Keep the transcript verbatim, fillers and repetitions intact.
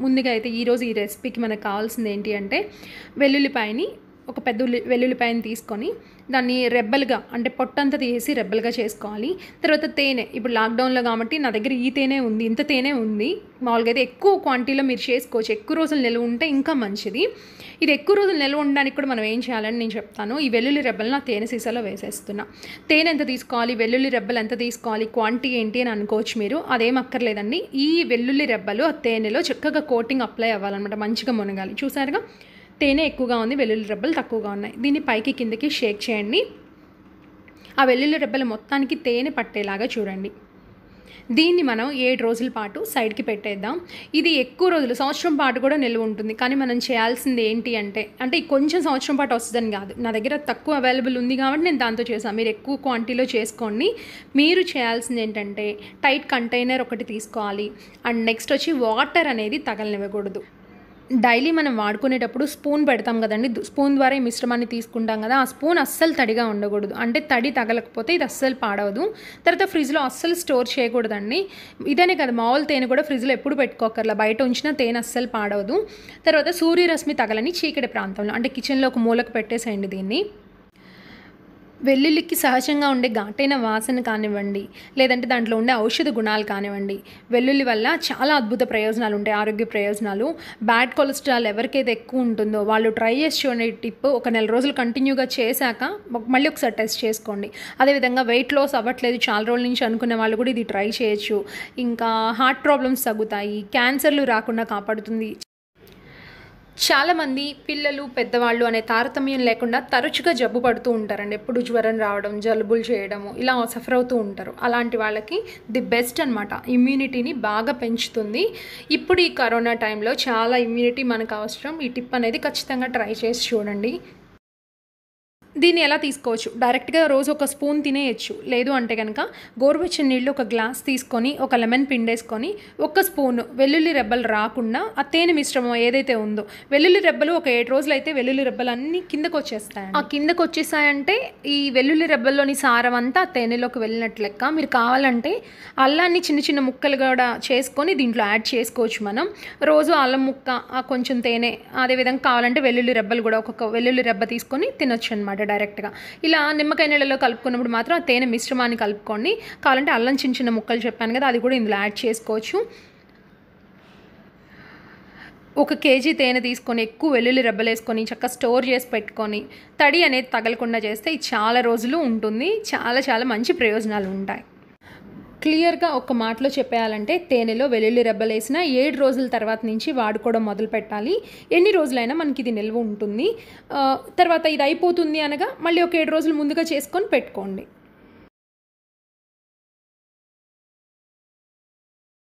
ముందుగా అయితే ఈ రోజు ఈ రెసిపీకి మనకు కావాల్సింది ఏంటి అంటే వెల్లుల్లిపాయని ఒక పెద్ద వెల్లుల్లిపాయని తీసుకొని దాన్ని రెబ్బలుగా అంటే పొట్టంతా తీసి రెబ్బలుగా చేసుకోవాలి. తర్వాత తేనె, ఇప్పుడు లాక్డౌన్లో కాబట్టి నా దగ్గర ఈ తేనె ఉంది, ఇంత తేనె ఉంది. మామూలుగా అయితే ఎక్కువ క్వాంటిటీలో మీరు చేసుకోవచ్చు, ఎక్కువ రోజులు నిల్వ ఉంటే ఇంకా మంచిది. ఇది ఎక్కువ రోజులు నిల్వ ఉండడానికి కూడా మనం ఏం చేయాలని నేను చెప్తాను. ఈ వెల్లుల్లి రెబ్బలు నా తేనె సీసాలో వేసేస్తున్నా. తేనె ఎంత తీసుకోవాలి, వెల్లుల్లి రెబ్బలు ఎంత తీసుకోవాలి, క్వాంటిటీ ఏంటి అని అనుకోవచ్చు మీరు. అదేం అక్కర్లేదండి, ఈ వెల్లుల్లి రెబ్బలు ఆ తేనెలో చక్కగా కోటింగ్ అప్లై అవ్వాలన్నమాట, మంచిగా మునగాలి. చూసారుగా తేనె ఎక్కువగా ఉంది, వెల్లుల్లి రెబ్బలు తక్కువగా ఉన్నాయి. దీన్ని పైకి కిందకి షేక్ చేయండి. ఆ వెల్లుల్లి రెబ్బలు మొత్తానికి తేనె పట్టేలాగా చూడండి. దీన్ని మనం ఏడు రోజుల పాటు సైడ్కి పెట్టేద్దాం. ఇది ఎక్కువ రోజులు సంవత్సరం పాటు కూడా నిల్వ ఉంటుంది. కానీ మనం చేయాల్సింది ఏంటి అంటే అంటే కొంచెం సంవత్సరం పాటు వస్తుందని కాదు, నా దగ్గర తక్కువ అవైలబుల్ ఉంది కాబట్టి నేను దాంతో చేశాను. మీరు ఎక్కువ క్వాంటిటీలో చేసుకోండి. మీరు చేయాల్సింది ఏంటంటే టైట్ కంటైనర్ ఒకటి తీసుకోవాలి. అండ్ నెక్స్ట్ వచ్చి వాటర్ అనేది తగలనివ్వకూడదు. డైలీ మనం వాడుకునేటప్పుడు స్పూన్ పెడతాం కదండి, స్పూన్ ద్వారా ఈ మిశ్రమాన్ని తీసుకుంటాం కదా, ఆ స్పూన్ అస్సలు తడిగా ఉండకూడదు. అంటే తడి తగలకపోతే ఇది అస్సలు పాడవదు. తర్వాత ఫ్రిడ్జ్లో అస్సలు స్టోర్ చేయకూడదండి. ఇదనే కదా మామూలు తేనె కూడా ఫ్రిడ్జ్లో ఎప్పుడు పెట్టుకోకర్లా, బయట ఉంచిన తేనె అస్సలు పాడవదు. తర్వాత సూర్యరశ్మి తగలని చీకటి ప్రాంతంలో అంటే కిచెన్లో ఒక మూలకు పెట్టేసేయండి. దీన్ని వెల్లుల్లికి సహజంగా ఉండే ఘాటైన వాసన కానివ్వండి, లేదంటే దాంట్లో ఉండే ఔషధ గుణాలు కానివ్వండి, వెల్లుల్లి వల్ల చాలా అద్భుత ప్రయోజనాలు ఉంటాయి, ఆరోగ్య ప్రయోజనాలు. బ్యాడ్ కొలెస్ట్రాల్ ఎవరికైతే ఎక్కువ ఉంటుందో వాళ్ళు ట్రై చేసి చూడండి టిప్. ఒక నెల రోజులు కంటిన్యూగా చేశాక మళ్ళీ ఒకసారి టెస్ట్ చేసుకోండి. అదేవిధంగా వెయిట్ లాస్ అవ్వట్లేదు చాలా రోజుల నుంచి అనుకునే వాళ్ళు కూడా ఇది ట్రై చేయొచ్చు. ఇంకా హార్ట్ ప్రాబ్లమ్స్ తగ్గుతాయి, క్యాన్సర్లు రాకుండా కాపాడుతుంది. చాలామంది పిల్లలు పెద్దవాళ్ళు అనే తారతమ్యం లేకుండా తరచుగా జబ్బు పడుతూ ఉంటారండి. ఎప్పుడు జ్వరం రావడం, జలుబులు చేయడము, ఇలా సఫర్ అవుతూ ఉంటారు. అలాంటి వాళ్ళకి ది బెస్ట్ అనమాట. ఇమ్యూనిటీని బాగా పెంచుతుంది. ఇప్పుడు ఈ కరోనా టైంలో చాలా ఇమ్యూనిటీ మనకు అవసరం. ఈ టిప్ అనేది ఖచ్చితంగా ట్రై చేసి చూడండి. దీన్ని ఎలా తీసుకోవచ్చు, డైరెక్ట్గా రోజు ఒక స్పూన్ తినేయచ్చు. లేదు అంటే కనుక గోరువెచ్చని నీళ్ళు ఒక గ్లాస్ తీసుకొని ఒక లెమన్ పిండేసుకొని ఒక స్పూన్ వెల్లుల్లి రెబ్బలు రాకుండా ఆ తేనె మిశ్రమం ఏదైతే ఉందో, వెల్లుల్లి రెబ్బలు ఒక ఏడు రోజులు అయితే వెల్లుల్లి రెబ్బలు అన్నీ కిందకు వచ్చేస్తాయి. ఆ కిందకు వచ్చేసాయంటే ఈ వెల్లుల్లి రెబ్బల్లోని సారం అంతా తేనెలోకి వెళ్ళినట్లు లెక్క. మీరు కావాలంటే అల్లాన్ని చిన్న చిన్న ముక్కలు కూడా చేసుకొని దీంట్లో యాడ్ చేసుకోవచ్చు. మనం రోజు అల్లం ముక్క, కొంచెం తేనె, అదేవిధంగా కావాలంటే వెల్లుల్లి రెబ్బలు కూడా ఒక్కొక్క వెల్లుల్లి రెబ్బ తీసుకొని తినొచ్చు అనమాట డైరెక్ట్గా. ఇలా నిమ్మకాయ నీళ్ళలో కలుపుకున్నప్పుడు మాత్రం ఆ తేనె మిశ్రమాన్ని కలుపుకోండి. కావాలంటే అల్లం చిన్న చిన్న ముక్కలు చెప్పాను కదా, అది కూడా ఇందులో యాడ్ చేసుకోవచ్చు. ఒక కేజీ తేనె తీసుకొని ఎక్కువ వెల్లుల్లి రెబ్బలు వేసుకొని చక్కగా స్టోర్ చేసి పెట్టుకొని తడి అనేది తగలకుండా చేస్తే ఇది చాలా రోజులు ఉంటుంది. చాలా చాలా మంచి ప్రయోజనాలు ఉంటాయి. క్లియర్గా ఒక మాటలో చెప్పేయాలంటే తేనెలో వెల్లుల్లి రెబ్బలు వేసినా ఏడు రోజుల తర్వాత నుంచి వాడుకోవడం మొదలు పెట్టాలి. ఎన్ని రోజులైనా మనకి ఇది నిల్వ ఉంటుంది. తర్వాత ఇది అయిపోతుంది అనగా మళ్ళీ ఒక ఏడు రోజులు ముందుగా చేసుకొని పెట్టుకోండి.